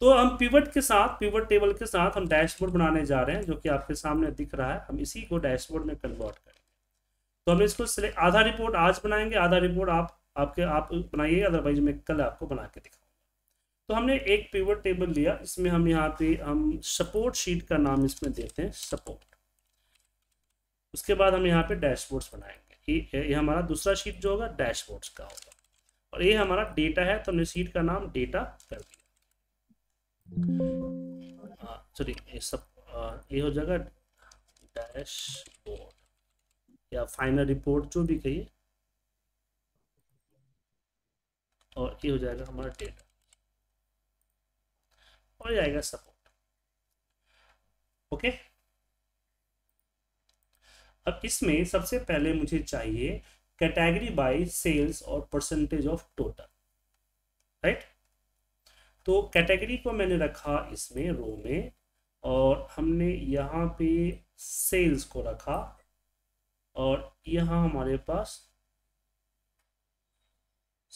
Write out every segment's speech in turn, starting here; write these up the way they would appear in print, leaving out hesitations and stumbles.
तो हम पिवट के साथ, पिवट टेबल के साथ हम डैशबोर्ड बनाने जा रहे हैं, जो कि आपके सामने दिख रहा है। हम इसी को डैशबोर्ड में कन्वर्ट करेंगे। तो हम इसको आधा रिपोर्ट आज बनाएंगे, आधा रिपोर्ट आप बनाइए, अदरवाइज मैं कल आपको बना के दिखाऊंगा। तो हमने एक पिवट टेबल लिया, इसमें हम यहाँ पे हम सपोर्ट शीट का नाम इसमें देते हैं सपोर्ट। उसके बाद हम यहाँ पे डैशबोर्ड्स बनाएंगे। ये हमारा दूसरा शीट जो होगा डैशबोर्ड्स का होगा, और ये हमारा डेटा है, तो हमने शीट का नाम डेटा कर दिया। सॉरी, ये हो जाएगा डैशबोर्ड या फाइनल रिपोर्ट जो भी कहिए, और ये हो जाएगा हमारा डेटा और जाएगा सपोर्ट। ओके, अब इसमें सबसे पहले मुझे चाहिए कैटेगरी बाय सेल्स और परसेंटेज ऑफ टोटल, राइट। तो कैटेगरी को मैंने रखा इसमें रो में, और हमने यहाँ पे सेल्स को रखा, और यहाँ हमारे पास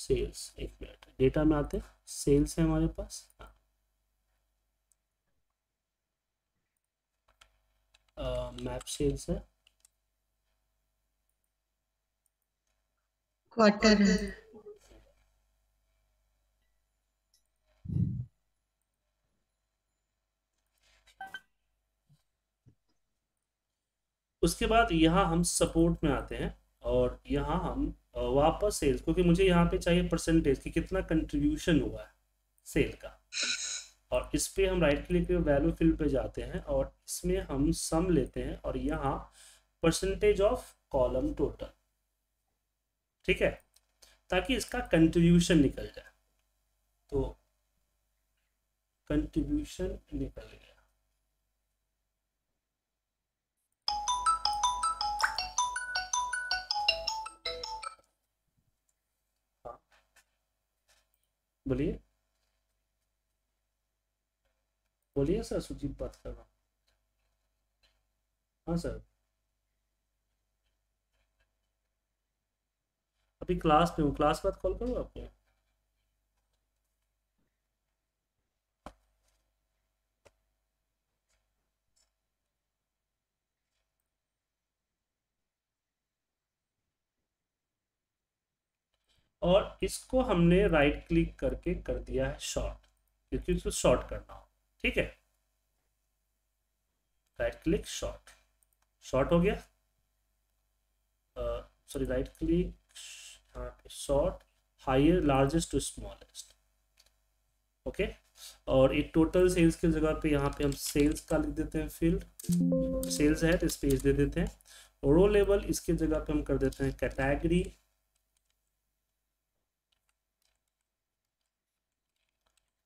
सेल्स, एक मिनट डेटा में आते, सेल्स है हमारे पास। मैप सेल्स है, क्वार्टर है, उसके बाद यहाँ हम सपोर्ट में आते हैं, और यहाँ हम वापस सेल्स, क्योंकि मुझे यहाँ पे चाहिए परसेंटेज कि कितना कंट्रीब्यूशन हुआ है सेल का, और इस पे हम राइट क्लिक पे वैल्यू फील्ड पे जाते हैं, और इसमें हम सम लेते हैं, और यहाँ परसेंटेज ऑफ कॉलम टोटल, ठीक है, ताकि इसका कंट्रीब्यूशन निकल जाए। तो कंट्रीब्यूशन निकल गया। हाँ, बोलिए बोलिए सर, सुजीत बात कर रहा हूँ। हाँ सर, अभी क्लास में हूँ, क्लास बाद कॉल करूँ आपको। और इसको हमने राइट क्लिक करके कर दिया है शॉर्ट, क्योंकि इसको शॉर्ट करना हो, ठीक है। राइट क्लिक शॉर्ट, शॉर्ट हो गया, sorry right click sort, higher largest to smallest, okay. और एक टोटल सेल्स की जगह पे यहाँ पे हम सेल्स का लिख देते हैं, फील्ड सेल्स है तो स्पेस दे देते हैं। रो लेवल इसके जगह पे हम कर देते हैं कैटेगरी,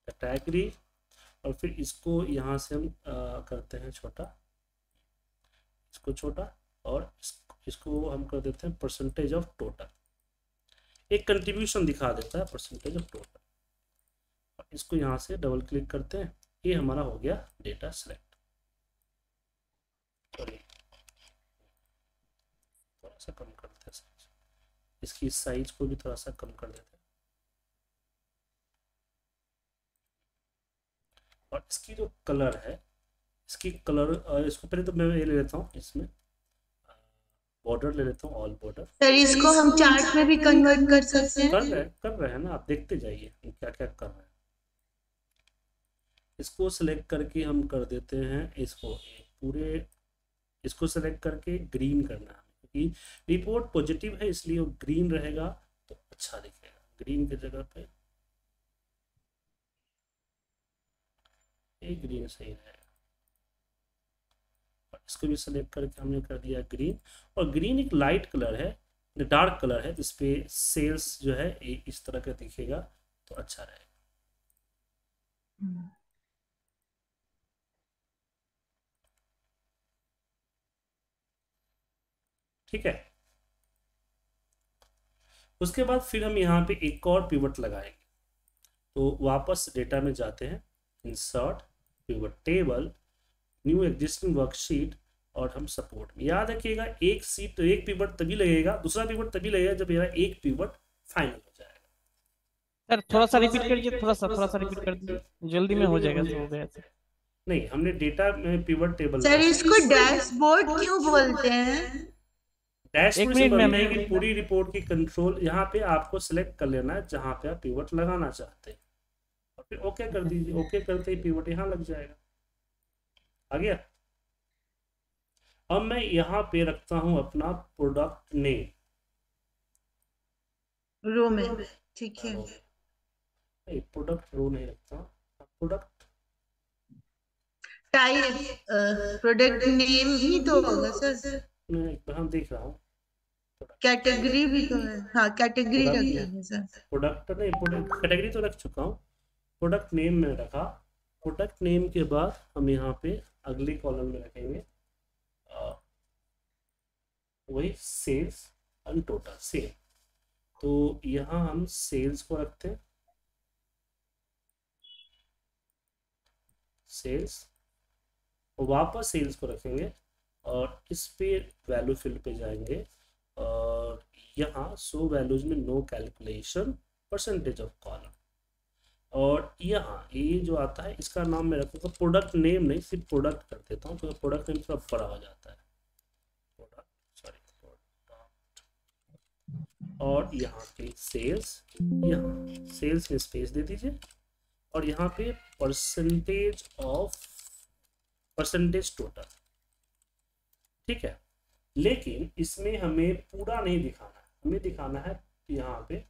कैटेगरी, और फिर इसको यहाँ से हम करते हैं छोटा, इसको छोटा, और इसको हम कर देते हैं परसेंटेज ऑफ टोटल। एक कंट्रीब्यूशन दिखा देता है परसेंटेज ऑफ टोटल, और इसको यहाँ से डबल क्लिक करते हैं। ये हमारा हो गया डेटा सेलेक्ट। थोड़ा सा कम करते हैं साइज, इसकी साइज को भी थोड़ा सा कम कर देते हैं, और इसकी जो कलर है, इसकी कलर, इसको पहले तो मैं ये ले लेता हूँ, इसमें बॉर्डर ले लेता हूँ, ऑल बॉर्डर। सर इसको हम चार्ट में भी कन्वर्ट कर सकते हैं। कर रहे हैं ना, आप देखते जाइए क्या क्या कर रहे हैं। इसको सेलेक्ट करके हम कर देते हैं, इसको पूरे, इसको सेलेक्ट करके ग्रीन करना है, क्योंकि रिपोर्ट पॉजिटिव है इसलिए वो ग्रीन रहेगा तो अच्छा दिखेगा। ग्रीन की जगह पे ये ग्रीन सही रहेगा। इसको भी सेलेक्ट करके हमने कर दिया ग्रीन, और ग्रीन एक लाइट कलर है, डार्क कलर है, जिस पे सेल्स जो है इस तरह का दिखेगा तो अच्छा रहेगा। ठीक है, उसके बाद फिर हम यहाँ पे एक और पिवट लगाएंगे। तो वापस डेटा में जाते हैं, insert pivot table, new existing worksheet, और हम सपोर्ट में। याद रखिएगा एक सीट, एक पिवट तभी लगेगा, दूसरा पिवट तभी लगेगा जब मेरा एक पिवट फाइनल हो जाएगा। सर थोड़ा सा रिपीट करिए, थोड़ा सा रिपीट कर दीजिए, जल्दी में हो जाएगा। हो गया सर। नहीं, हमने डेटा में पिवट टेबल। सर इसको डैशबोर्ड क्यों बोलते हैं? डैशबोर्ड से बनना है कि पूरी रिपोर्ट की कंट्रोल यहाँ पे आपको सिलेक्ट कर लेना है जहाँ पे आप पिवट लगाना चाहते हैं और फिर ओके कर दीजिए। ओके करते ही पिवट यहाँ लग जाएगा। आ गया। अब मैं यहाँ पे रखता हूँ अपना प्रोडक्ट नेम रो में, ठीक है? नहीं, प्रोडक्ट रो नहीं रखता, प्रोडक्ट टाइप प्रोडक्ट नेम ही तो होगा सर। मैं देख रहा हूँ कैटेगरी भी तो है। हाँ कैटेगरी रखेंगे सर। प्रोडक्ट नहीं, प्रोडक्ट कैटेगरी तो रख चुका हूँ, प्रोडक्ट नेम में रखा। प्रोडक्ट नेम के बाद हम यहाँ पे अगले कॉलम में रखेंगे वही सेल्स एंड टोटल सेल। तो यहाँ हम सेल्स को रखते हैं, सेल्स, और वापस सेल्स को रखेंगे और इस पे वैल्यू फील्ड पे जाएंगे और यहाँ सो वैल्यूज में no calculation percentage of column. और यहाँ ये जो आता है इसका नाम मैं रखूँगा प्रोडक्ट नेम नहीं, सिर्फ प्रोडक्ट कर देता हूँ क्योंकि प्रोडक्ट नेम थोड़ा बड़ा हो जाता है। और यहाँ पे सेल्स, यहाँ सेल्स में स्पेस दे दीजिए और यहाँ पे परसेंटेज ऑफ परसेंटेज टोटल, ठीक है? लेकिन इसमें हमें पूरा नहीं दिखाना है, हमें दिखाना है यहाँ पे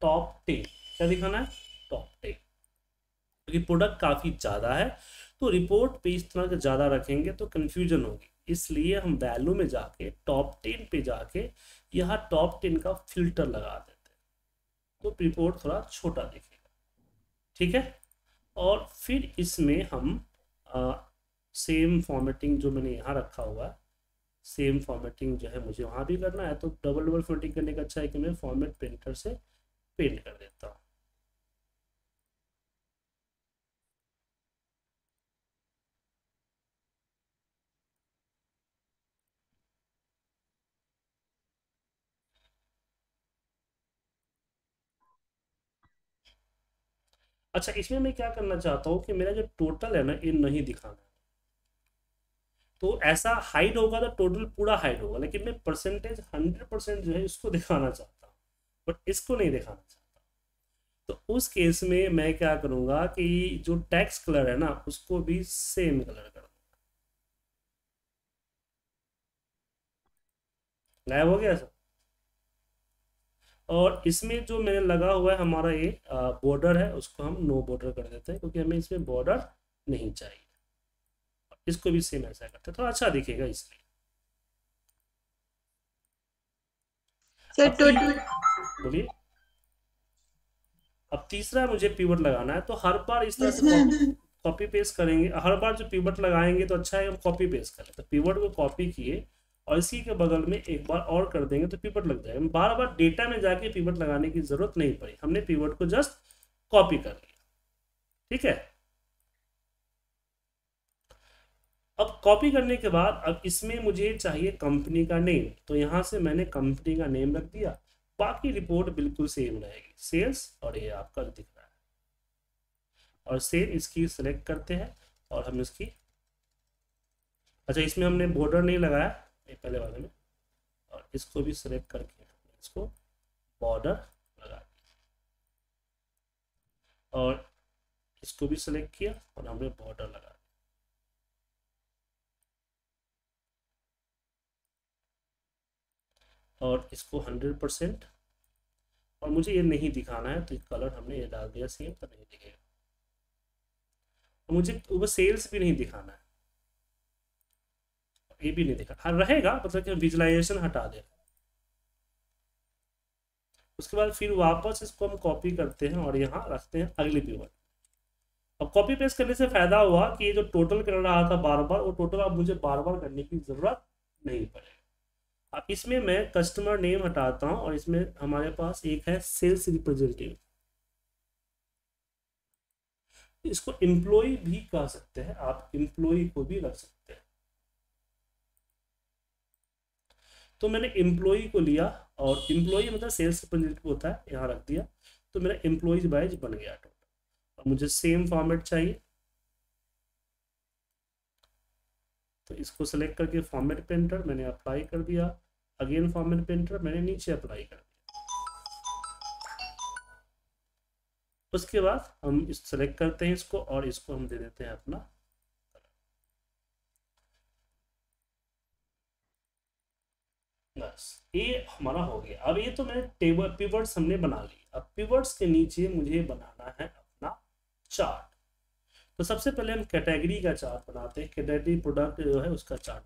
टॉप 10। क्या दिखाना है? टॉप 10, क्योंकि प्रोडक्ट काफी ज्यादा है तो रिपोर्ट पे इस तरह के ज्यादा रखेंगे तो कंफ्यूजन होगी। इसलिए हम वैल्यू में जाके टॉप 10 पे जाके यहाँ टॉप 10 का फिल्टर लगा देते हैं तो रिपोर्ट थोड़ा छोटा दिखेगा, ठीक है? और फिर इसमें हम सेम फॉर्मेटिंग जो मैंने यहाँ रखा हुआ है, सेम फॉर्मेटिंग जो है मुझे वहाँ भी करना है। तो डबल फॉर्मेटिंग करने का अच्छा है कि मैं फॉर्मेट प्रिंटर से पेंट कर देता हूँ। अच्छा, इसमें मैं क्या करना चाहता हूँ कि मेरा जो टोटल है ना ये नहीं दिखाना है। तो ऐसा हाइड होगा तो टोटल पूरा हाइड होगा, लेकिन मैं परसेंटेज 100% जो है इसको दिखाना चाहता हूँ बट इसको नहीं दिखाना चाहता। तो उस केस में मैं क्या करूँगा कि जो टेक्स्ट कलर है ना उसको भी सेम कलर कर दूँगा। गायब हो गया सर। और इसमें जो मैंने लगा हुआ है हमारा ये बॉर्डर है उसको हम नो बॉर्डर कर देते हैं क्योंकि हमें इसमें बॉर्डर नहीं चाहिए। इसको भी सेम ऐसा करते हैं थोड़ा अच्छा दिखेगा। इसलिए बोलिए। अब तीसरा मुझे पिवट लगाना है तो हर बार इस तरह से कॉपी पेस्ट करेंगे। हर बार जो पिवट लगाएंगे तो अच्छा है हम कॉपी पेस्ट करें। तो पिवट को कॉपी किए और इसी के बगल में एक बार और कर देंगे तो पिवट लग जाएगा। बार बार डेटा में जाके पिवट लगाने की जरूरत नहीं पड़ी, हमने पिवट को जस्ट कॉपी कर लिया, ठीक है? अब कॉपी करने के बाद अब इसमें मुझे चाहिए कंपनी का नेम, तो यहाँ से मैंने कंपनी का नेम रख दिया। बाकी रिपोर्ट बिल्कुल सेम रहेगी, सेल्स और ये आपका दिख रहा है। और सेल इसकी सिलेक्ट करते हैं और हम इसकी, अच्छा इसमें हमने बॉर्डर नहीं लगाया पहले वाले में, और इसको भी सिलेक्ट करके इसको बॉर्डर लगा दिया और इसको भी सिलेक्ट किया और हमने बॉर्डर लगा दिया। और इसको 100% और मुझे ये नहीं दिखाना है तो कलर हमने ये डाल दिया सेम, तो नहीं दिखेगा। मुझे वो सेल्स भी नहीं दिखाना है, ये भी नहीं देखा। हाँ रहेगा, मतलब कि विजुलाइजेशन हटा दे। उसके बाद फिर वापस इसको हम कॉपी करते हैं और यहाँ रखते हैं अगली पिवट। अब कॉपी पेस्ट करने से फायदा हुआ कि ये जो टोटल कर रहा था बार बार, वो टोटल अब मुझे बार बार करने की जरूरत नहीं पड़ेगी। अब इसमें मैं कस्टमर नेम हटाता हूँ और इसमें हमारे पास एक है सेल्स रिप्रेजेंटेटिव, इसको एम्प्लॉय भी कह सकते हैं आप, एम्प्लॉय को भी रख सकते हैं। तो मैंने एम्प्लॉई को लिया और एम्प्लॉई मतलब सेल्स रिप्रेजेंटेटिव होता है, यहाँ रख दिया तो मेरा एम्प्लॉइज वाइज बन गया टोटल। अब मुझे सेम फॉर्मेट चाहिए तो इसको सेलेक्ट करके फॉर्मेट पे एंटर मैंने अप्लाई कर दिया, अगेन फॉर्मेट पे एंटर मैंने नीचे अप्लाई कर दिया। उसके बाद हम इस सेलेक्ट करते हैं इसको और इसको हम दे देते हैं अपना बस, ये हमारा हो गया। अब ये तो मैंने टेबल पिवट्स हमने बना ली, अब पिवट्स के नीचे मुझे बनाना है अपना चार्ट। तो सबसे पहले हम कैटेगरी का चार्ट बनाते हैं, कैटेगरी प्रोडक्ट जो है उसका चार्ट।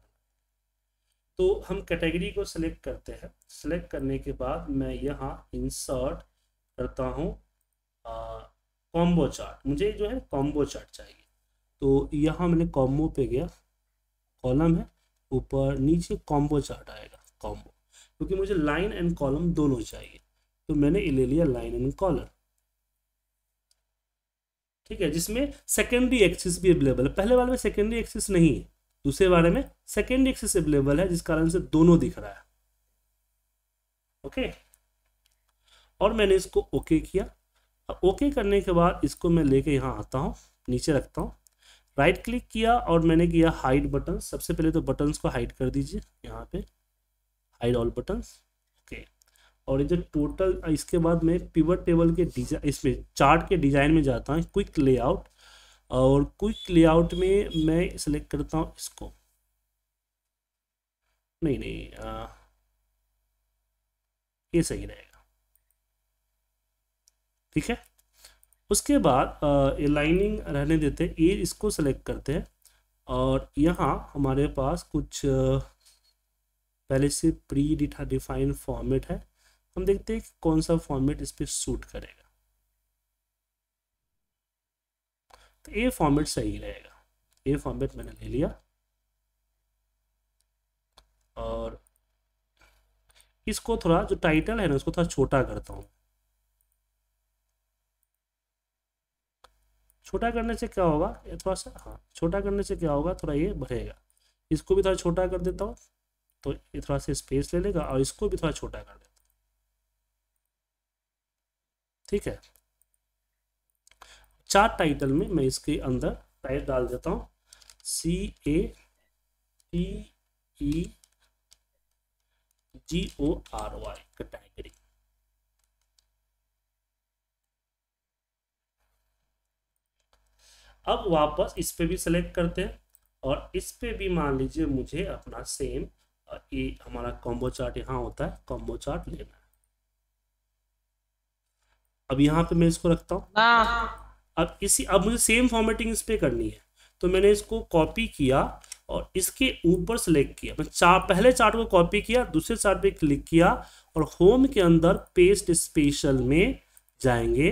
तो हम कैटेगरी को सिलेक्ट करते हैं, सिलेक्ट करने के बाद मैं यहाँ इंसर्ट करता हूँ कॉम्बो चार्ट, मुझे जो है कॉम्बो चार्ट चाहिए। तो यहाँ मैंने कॉम्बो पे गया, कॉलम है ऊपर नीचे कॉम्बो चार्ट आएगा कॉम्बो, क्योंकि मुझे लाइन एंड कॉलम दोनों चाहिए तो मैंने ले लिया लाइन एंड कॉलम, ठीक है, जिसमें सेकेंडरी एक्सिस भी अवेलेबल है। पहले वाले में सेकेंडरी एक्सिस नहीं है, दूसरे वाले में सेकेंडरी एक्सिस अवेलेबल है जिस कारण से दोनों दिख रहा है। ओके और मैंने इसको ओके किया। अब ओके करने के बाद इसको मैं लेके यहाँ आता हूँ, नीचे रखता हूँ, राइट क्लिक किया और मैंने किया हाइड बटन। सबसे पहले तो बटन्स को हाइड कर दीजिए, यहाँ पे हाइड ऑल बटन्स, ओके। और ये जो टोटल इसके बाद मैं पिवट टेबल के डिजाइन इसमें चार्ट के डिज़ाइन में जाता हूँ, क्विक लेआउट, और क्विक लेआउट में मैं सेलेक्ट करता हूँ इसको, नहीं ये सही रहेगा, ठीक है। उसके बाद ये लाइनिंग रहने देते हैं, ये इसको सेलेक्ट करते हैं और यहाँ हमारे पास कुछ पहले से प्री डिफाइंड फॉर्मेट है, हम देखते हैं कि कौन सा फॉर्मेट इस पर सूट करेगा, तो ये फॉर्मेट सही रहेगा, ये फॉर्मेट मैंने ले लिया। और इसको थोड़ा जो टाइटल है ना उसको थोड़ा छोटा करता हूँ, छोटा करने से क्या होगा ये थोड़ा सा, हाँ छोटा करने से क्या होगा थोड़ा ये बढ़ेगा। इसको भी थोड़ा छोटा कर देता हूँ तो ये थोड़ा सा स्पेस ले लेगा, और इसको भी थोड़ा छोटा कर देता हूँ, ठीक है। चार्ट टाइटल में मैं इसके अंदर टाइप डाल देता हूँ CATEGORY कैटेगरी, अब वापस इस पे भी सेलेक्ट करते हैं और इस पे भी मान लीजिए मुझे अपना सेम ये हमारा कॉम्बो चार्ट यहाँ होता है, कॉम्बो चार्ट लेना है। अब यहाँ पे मैं इसको रखता हूँ, अब मुझे सेम फॉर्मेटिंग इस पर करनी है तो मैंने इसको कॉपी किया और इसके ऊपर सेलेक्ट किया, मैं पहले चार्ट को कॉपी किया, दूसरे चार्ट पे क्लिक किया और होम के अंदर पेस्ट स्पेशल में जाएंगे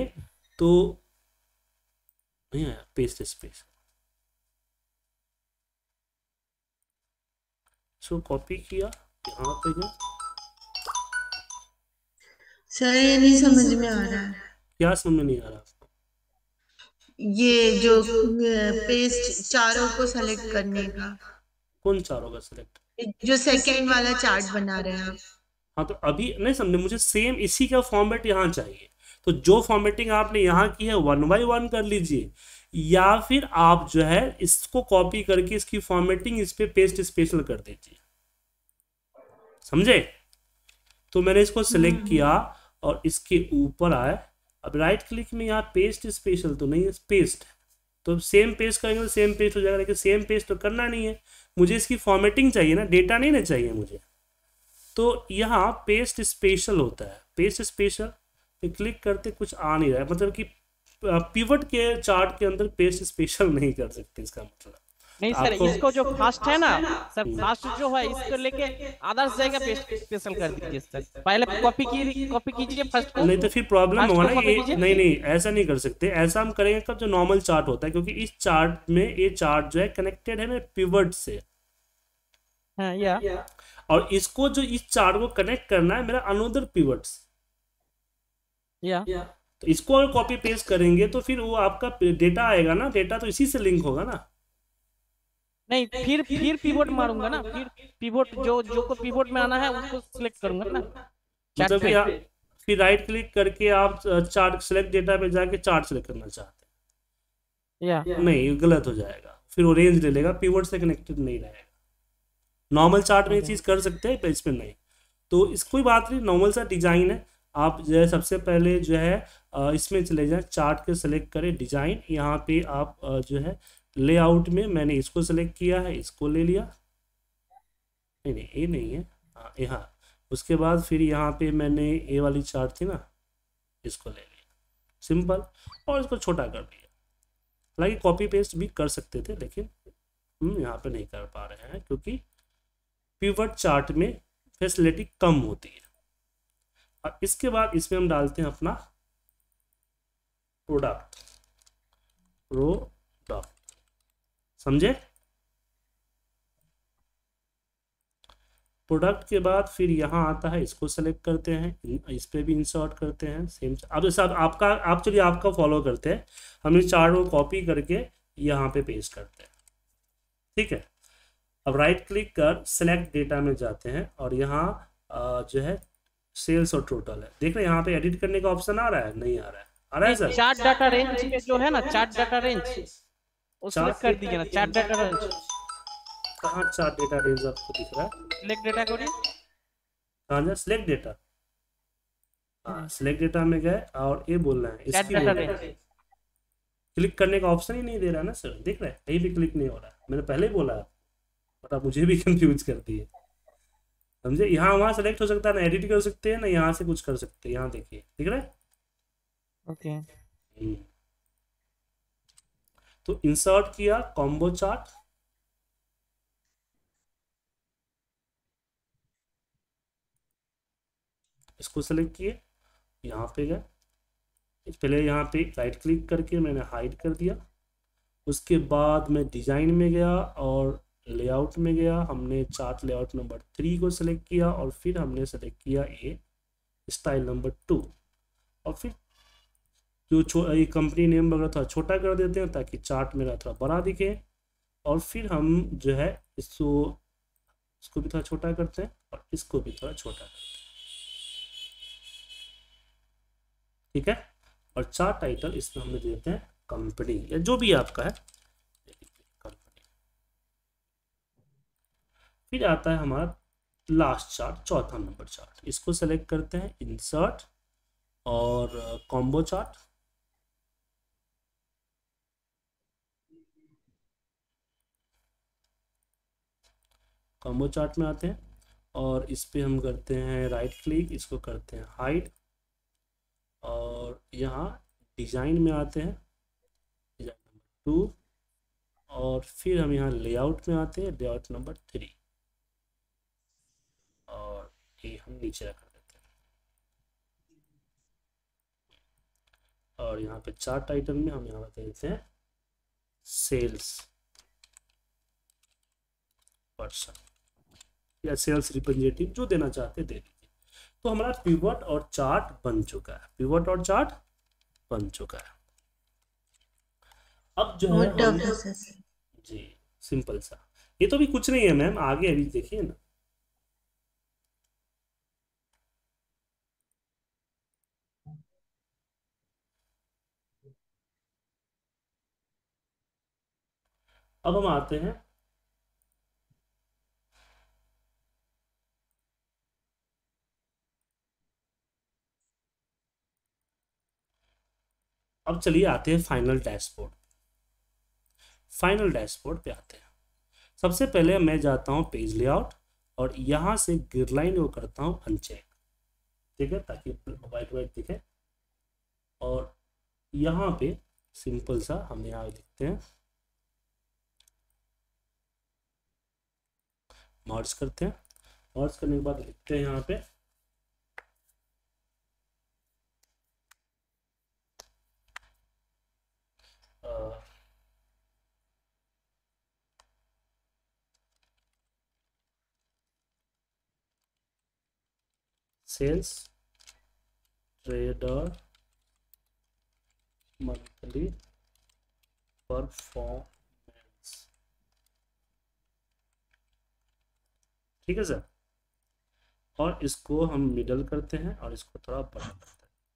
तो नहीं आया पेस्ट स्पेशल, इसको कॉपी किया यहाँ पे गया। सर ये नहीं समझ में आ रहा, क्या समझ नहीं आ रहा? ये जो पेस्ट चारों को सेलेक्ट करने का, कौन चारों का सेलेक्ट? जो सेकंड वाला चार्ट बना रहे हैं। हाँ तो अभी नहीं समझे, मुझे सेम इसी का फॉर्मेट यहाँ चाहिए, तो जो फॉर्मेटिंग आपने यहाँ की है 1 by 1 कर लीजिए, या फिर आप जो है इसको कॉपी करके इसकी फॉर्मेटिंग इस पे पेस्ट स्पेशल कर दीजिए, समझे। तो मैंने इसको सिलेक्ट किया और इसके ऊपर आए, अब राइट क्लिक में यहाँ पेस्ट स्पेशल तो नहीं है, पेस्ट तो सेम पेस्ट करेंगे तो सेम पेस्ट हो जाएगा, लेकिन सेम पेस्ट तो करना नहीं है, मुझे इसकी फॉर्मेटिंग चाहिए ना, डेटा नहीं ना चाहिए मुझे। तो यहाँ पेस्ट स्पेशल होता है, पेस्ट स्पेशल पे क्लिक करते कुछ आ नहीं रहा है, मतलब कि पिवट के चार्ट के अंदर पेस्ट स्पेशल नहीं कर सकते, इसका मतलब नहीं सर। इसको जो फास्ट है ना सर, फास्ट जो है इसको लेके आदर्श जगह पेस्ट स्पेशल कर दीजिए सर, पहले कॉपी कीजिए फर्स्ट को, नहीं तो फिर प्रॉब्लम होना है। नहीं ऐसा नहीं कर सकते, ऐसा हम करेंगे कब जो नॉर्मल चार्ट होता है, क्योंकि इस चार्ट में ये चार्ट जो है कनेक्टेड है ना पिवट से, हां या, और इसको जो इस चार्ट को कनेक्ट करना है मेरा अनदर पिवट से या, तो इसको और कॉपी पेस्ट करेंगे तो फिर वो आपका डेटा आएगा ना, डेटा तो इसी से लिंक होगा ना, नहीं फिर पिवोट मारूंगा ना, फिर पिवोट जो को पिवोट में आना है उसको सिलेक्ट करूंगा ना, मतलब कि आप फिर राइट क्लिक करके आप चार्ट सेलेक्ट डेटा पे जाके चार्ट सेलेक्ट करना चाहते हैं नहीं, गलत हो जाएगा, फिर वो रेंज ले लेगा, पिवट से कनेक्टेड नहीं रहेगा। नॉर्मल चार्ट में ये चीज़ कर सकते हैं, पेज पे नहीं, तो इसको कोई बात नहीं, नॉर्मल सा डिजाइन है। आप जो है सबसे पहले जो है इसमें चले जाएं, चार्ट के सेलेक्ट करें डिजाइन, यहाँ पे आप जो है लेआउट में मैंने इसको सेलेक्ट किया है, इसको ले लिया, नहीं ये नहीं है, हाँ यहाँ, उसके बाद फिर यहाँ पे मैंने ये वाली चार्ट थी ना, इसको ले लिया सिंपल, और इसको छोटा कर दिया। हालांकि कॉपी पेस्ट भी कर सकते थे, लेकिन हम यहाँ पे नहीं कर पा रहे हैं क्योंकि पिवट चार्ट में फैसिलिटी कम होती है। अब इसके बाद इसमें हम डालते हैं अपना प्रोडक्ट, प्रोडक्ट समझे। प्रोडक्ट के बाद फिर यहाँ आता है, इसको सेलेक्ट करते हैं, इस पर भी इंसर्ट करते हैं सेम। अब जैसे आपका आप चलिए आपका फॉलो करते हैं, हम इस चार्ट को कॉपी करके यहाँ पे पेस्ट करते हैं, ठीक है। अब राइट क्लिक कर सेलेक्ट डेटा में जाते हैं और यहाँ जो है सेल्स और टोटल है, देख रहे हैं यहाँ पे एडिट करने का ऑप्शन आ रहा है, नहीं आ रहा है, आ रहा है सर। चार्ट डाटा रेंज जो है ना, चार्ट डाटा रेंज सेलेक्ट कर दीजिए ना, चार्ट डाटा रेंज कहाँ, चार्ट डाटा रेंज आपको दिख रहा है, सेलेक्ट डेटा करिए, कहाँ जा सेलेक्ट डेटा, हाँ सेलेक्ट डेटा में गए और ये बोल रहे हैं इसकी बोल रहे हैं, क्लिक करने का ऑप्शन ही नहीं दे रहा ना सर, देख रहे हैं कहीं भी क्लिक नहीं हो रहा, मैंने पहले ही बोला पता, मुझे भी कंफ्यूज करती है, समझे। यहाँ वहाँ सेलेक्ट हो सकता है ना, एडिट कर सकते हैं ना, यहाँ से कुछ कर सकते हैं, यहाँ देखिए ठीक है ओके। तो इंसर्ट किया कॉम्बो चार्ट, इसको सेलेक्ट किए, यहाँ पे गए, पहले यहाँ पे राइट क्लिक करके मैंने हाइड कर दिया, उसके बाद मैं डिजाइन में गया और लेआउट में गया, हमने चार्ट लेआउट नंबर 3 को सेलेक्ट किया और फिर हमने सेलेक्ट किया ये स्टाइल नंबर 2, और फिर जो ये कंपनी नेम वगैरह थोड़ा छोटा कर देते हैं ताकि चार्ट मेरा थोड़ा बड़ा दिखे, और फिर हम जो है इसको भी थोड़ा छोटा करते हैं और इसको भी थोड़ा छोटा करते हैं, ठीक है। और चार्ट टाइटल इसमें हमने देते हैं कंपनी या जो भी आपका है। फिर आता है हमारा लास्ट चार्ट, चौथा नंबर चार्ट, इसको सेलेक्ट करते हैं, इंसर्ट और कॉम्बो चार्ट, कॉम्बो चार्ट में आते हैं और इस पे हम करते हैं राइट क्लिक, इसको करते हैं हाइड और यहाँ डिजाइन में आते हैं डिजाइन नंबर 2 और फिर हम यहाँ लेआउट में आते हैं लेआउट नंबर 3 और ये हम नीचे रख देते हैं और यहाँ पे चार्ट टाइटल में हम यहाँ बता देते हैं सेल्स पर्सन या सेल्स रिप्रेजेंटेटिव, जो देना चाहते दे दीजिए। तो हमारा पिवट और चार्ट बन चुका है, पिवट और चार्ट बन चुका है। अब जो है जी सिंपल सा, ये तो भी कुछ नहीं है मैम, आगे अभी देखिए ना, अब हम आते हैं अब चलिए आते हैं फाइनल डैशबोर्ड, फाइनल डैशबोर्ड पे आते हैं। सबसे पहले मैं जाता हूं पेज लेआउट और यहां से ग्रिडलाइन को करता हूं अनचेक, ठीक है, ताकि वाइट वाइट दिखे। और यहां पे सिंपल सा हम यहाँ लिखते हैं, मर्ज करते हैं, मर्ज करने के बाद लिखते हैं यहाँ पे सेल्स ट्रेडर मंथली परफॉर्म, ठीक है सर। और इसको हम मिडल करते हैं और इसको थोड़ा बड़ा करते हैं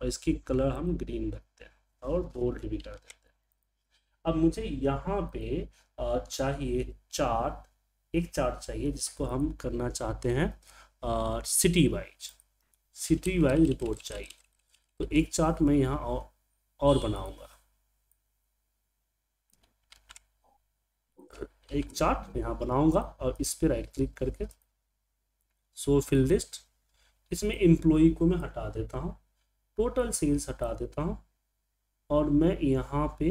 और इसकी कलर हम ग्रीन रखते हैं और बोल्ड भी कर देते हैं। अब मुझे यहाँ पे चाहिए चार्ट, एक चार्ट चाहिए जिसको हम करना चाहते हैं city wise, city wise report चाहिए। तो एक चार्ट मैं यहाँ और बनाऊंगा, एक चार्ट यहाँ बनाऊंगा और इस पर राइट क्लिक करके शो फील लिस्ट, इसमें एम्प्लॉई को मैं हटा देता हूँ, टोटल सेल्स हटा देता हूँ और मैं यहाँ पे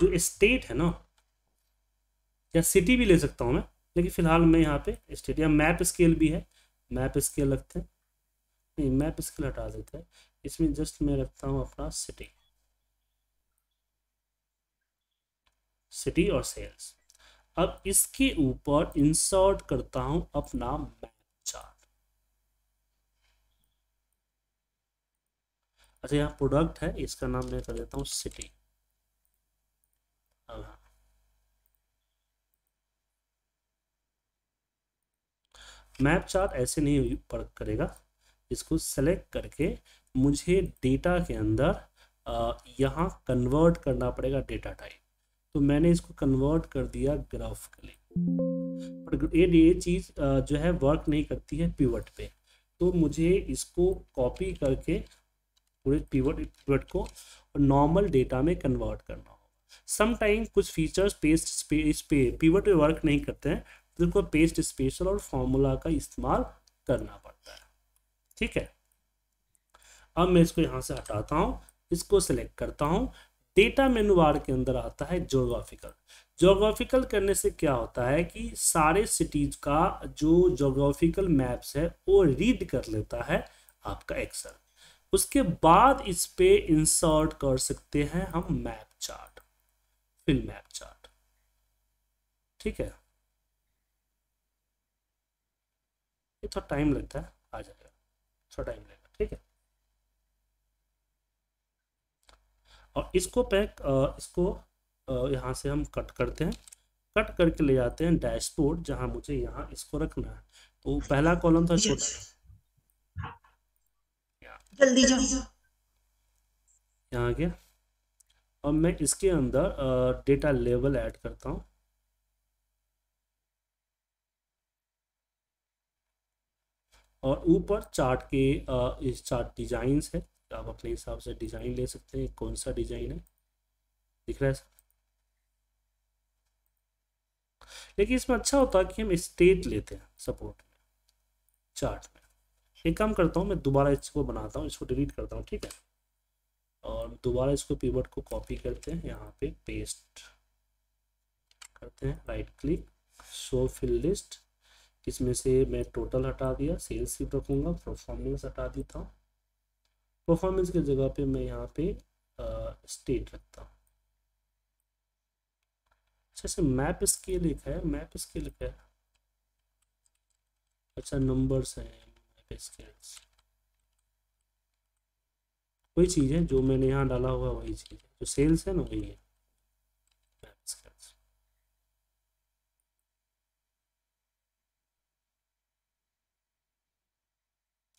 जो स्टेट है ना या सिटी भी ले सकता हूँ मैं, लेकिन फिलहाल मैं यहाँ पे स्टेट या मैप स्केल भी है, मैप स्केल रखते हैं, नहीं मैप स्केल हटा देते हैं, इसमें जस्ट मैं रखता हूँ अपना सिटी, सिटी और सेल्स। अब इसके ऊपर इंसर्ट करता हूँ अपना मैप चार्ट। अच्छा यहाँ प्रोडक्ट है, इसका नाम मैं कर देता हूँ सिटी। अब मैप चार्ट ऐसे नहीं वर्क करेगा, इसको सेलेक्ट करके मुझे डेटा के अंदर यहाँ कन्वर्ट करना पड़ेगा डेटा टाइप, तो मैंने इसको कन्वर्ट कर दिया ग्राफ के लिए, पर ये चीज़ जो है वर्क नहीं करती है पिवट पे, तो मुझे इसको कॉपी करके पूरे पिवट को नॉर्मल डेटा में कन्वर्ट करना होगा। समटाइम कुछ फीचर्स पेस्ट स्पेस पे पिवट पे वर्क नहीं करते हैं, तो इसको पेस्ट स्पेशल और फॉर्मूला का इस्तेमाल करना पड़ता है। ठीक है, अब मैं इसको यहाँ से हटाता हूँ, इसको सेलेक्ट करता हूँ, डेटा मेनू बार के अंदर आता है ज्योग्राफिकल। ज्योग्राफिकल करने से क्या होता है कि सारे सिटीज का जो ज्योग्राफिकल मैप्स है वो रीड कर लेता है आपका एक्सेल, उसके बाद इस पे इंसर्ट कर सकते हैं हम map chart, fill map chart. ठीक है, ये थोड़ा टाइम लगता है, आ जाएगा, थोड़ा टाइम लगेगा। ठीक है, और इसको इसको यहाँ से हम कट करते हैं, कट करके ले जाते हैं डैशबोर्ड, जहाँ मुझे यहाँ इसको रखना है। तो पहला कॉलम था छोटा, जल्दी जाओ यहाँ गया, और मैं इसके अंदर डेटा लेवल ऐड करता हूँ। और ऊपर चार्ट के इस चार्ट डिजाइन्स है, आप अपने हिसाब से डिजाइन ले सकते हैं, कौन सा डिजाइन है दिख रहा है। लेकिन इसमें अच्छा होता कि हम स्टेट लेते हैं सपोर्ट में चार्ट में। एक काम करता हूँ मैं दोबारा इसको बनाता हूँ, इसको डिलीट करता हूँ। ठीक है, और दोबारा इसको पिवट को कॉपी करते हैं, यहाँ पे पेस्ट करते हैं, right click show field list, इसमें से मैं टोटल हटा दिया, सेल्स सिर्फ रखूँगा, परफॉर्मेंस हटा देता हूँ, परफॉर्मेंस की जगह पे मैं यहाँ पे स्टेट रखता हूँ। अच्छा से मैप स्केल लिखा है, मैप स्केल लिखा है, अच्छा नंबर्स हैं, मैप स्केल्स वही चीज़ है जो मैंने यहाँ डाला हुआ, वही चीज़ है जो सेल्स है ना वही है।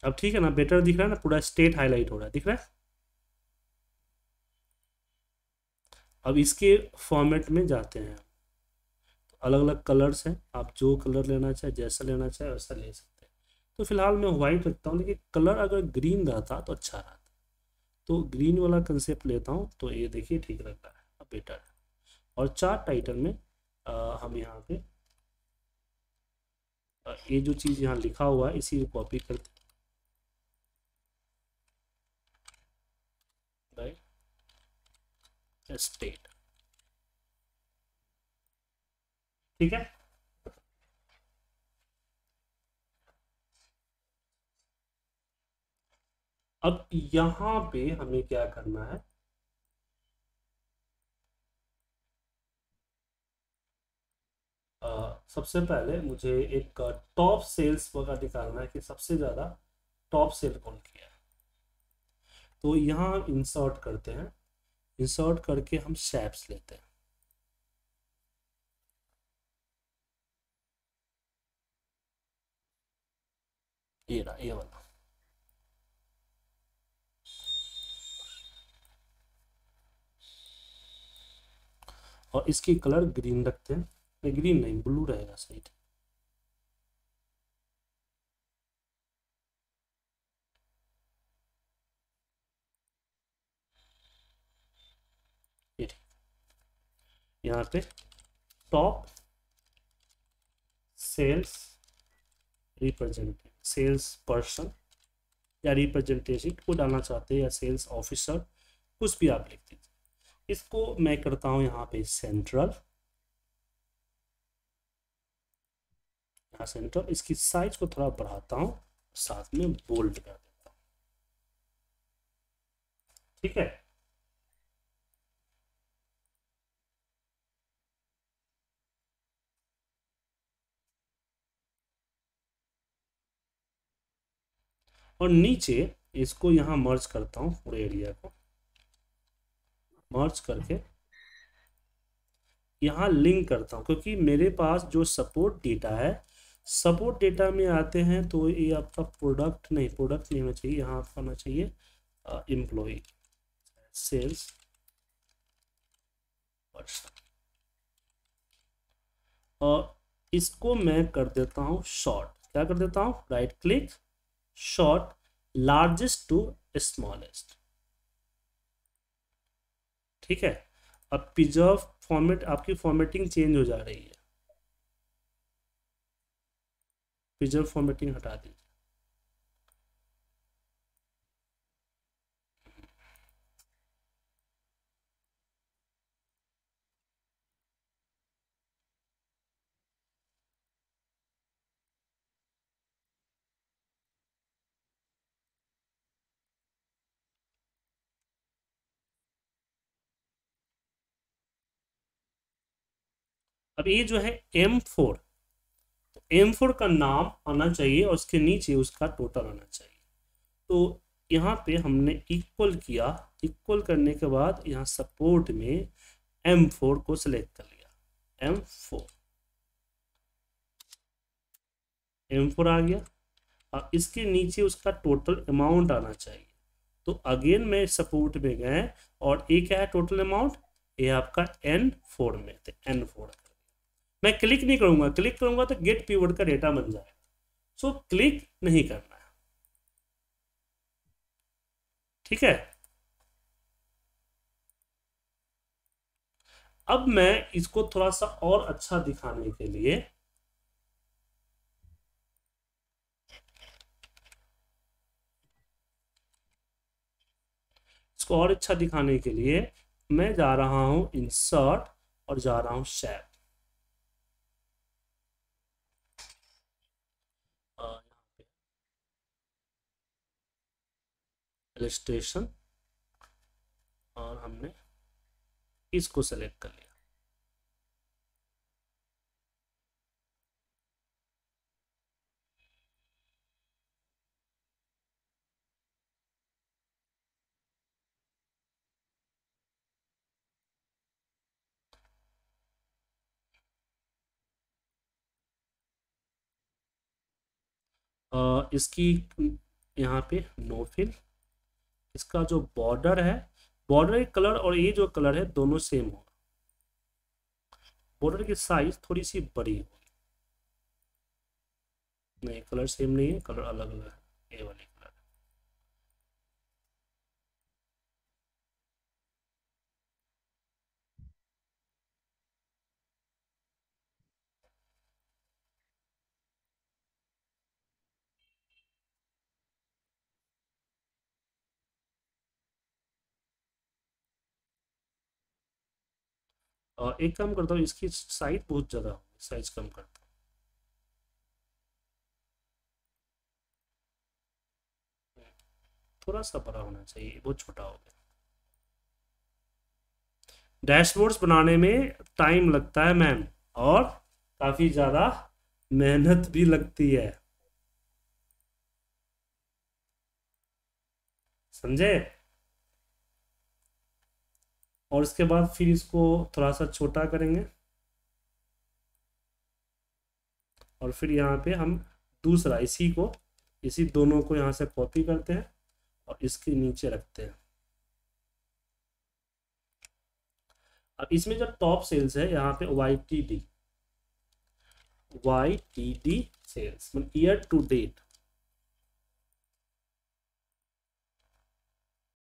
अब ठीक है ना, बेटर दिख रहा है ना, पूरा स्टेट हाईलाइट हो रहा है, दिख रहा है। अब इसके फॉर्मेट में जाते हैं, तो अलग अलग कलर्स हैं, आप जो कलर लेना चाहे, जैसा लेना चाहे वैसा ले सकते हैं। तो फिलहाल मैं व्हाइट रखता हूँ, लेकिन कलर अगर ग्रीन रहता तो अच्छा रहता, तो ग्रीन वाला कंसेप्ट लेता हूँ। तो ये देखिए ठीक लग रहा है, अब बेटर है। और चार्ट टाइटल में हम यहाँ पे ये जो चीज़ यहाँ लिखा हुआ है इसी को कॉपी करते हैं, स्टेट। ठीक है, अब यहां पे हमें क्या करना है, सबसे पहले मुझे एक टॉप सेल्स वगैरह निकालना है कि सबसे ज्यादा टॉप सेल कौन किया है। तो यहां इंसर्ट करते हैं, इंसर्ट करके हम शेप्स लेते हैं, ये ना, ये वाला और इसकी कलर ग्रीन रखते हैं, ग्रीन नहीं ब्लू रहेगा साइड। ये ठीक, यहाँ पे top sales representative, sales person या रिप्रेजेंटेटिव को डालना चाहते हैं या सेल्स ऑफिसर, कुछ भी आप लिखते हैं। इसको मैं करता हूं यहाँ पे सेंट्रल, यहाँ सेंट्रल। इसकी साइज को थोड़ा बढ़ाता हूँ, साथ में बोल्ड कर देता हूँ। ठीक है, और नीचे इसको यहाँ मर्ज करता हूँ, पूरे एरिया को मर्ज करके यहाँ लिंक करता हूँ, क्योंकि मेरे पास जो सपोर्ट डेटा है, सपोर्ट डेटा में आते हैं तो ये आपका प्रोडक्ट नहीं होना चाहिए, यहाँ आपका होना चाहिए एम्प्लॉई सेल्स पर्सन। और इसको मैं कर देता हूँ शॉर्ट, क्या कर देता हूँ, right click sort largest to smallest. ठीक है, अब पिज़्ज़ा फॉर्मेट आपकी फॉर्मेटिंग चेंज हो जा रही है, पिज़्ज़ा फॉर्मेटिंग हटा दीजिए। अब ये जो है M4, तो M4 का नाम आना चाहिए और उसके नीचे उसका टोटल आना चाहिए। तो यहाँ पे हमने इक्वल किया, इक्वल करने के बाद यहाँ सपोर्ट में M4 को सिलेक्ट कर लिया, M4 आ गया। अब इसके नीचे उसका टोटल अमाउंट आना चाहिए, तो अगेन मैं सपोर्ट में गए और ये क्या है टोटल अमाउंट, ये आपका N4 में, तो N4 मैं क्लिक नहीं करूंगा, क्लिक करूंगा तो गेट पीवर्ड का डेटा बन जाएगा, सो क्लिक नहीं करना है। ठीक है, अब मैं इसको थोड़ा सा और अच्छा दिखाने के लिए मैं जा रहा हूं इंसर्ट और जा रहा हूं शेप। इलस्ट्रेशन और हमने इसको सेलेक्ट कर लिया। इसकी यहाँ पे नो फिल, इसका जो बॉर्डर है, बॉर्डर कलर और ये जो कलर है दोनों सेम हो, बॉर्डर की साइज थोड़ी सी बड़ी हो, नहीं कलर सेम नहीं है, कलर अलग अलग है, ये वाले कलर। और एक काम करता हूँ, इसकी साइज बहुत ज़्यादा हो, साइज कम करता हूँ, थोड़ा सा बड़ा होना चाहिए, बहुत छोटा हो गया। डैशबोर्ड्स बनाने में टाइम लगता है मैम, और काफ़ी ज़्यादा मेहनत भी लगती है, समझे। और उसके बाद फिर इसको थोड़ा सा छोटा करेंगे और फिर यहाँ पे हम दूसरा इसी को इसी दोनों को यहाँ से कॉपी करते हैं और इसके नीचे रखते हैं। अब इसमें जो टॉप सेल्स है यहाँ पे YTD सेल्स मतलब ईयर टू डेट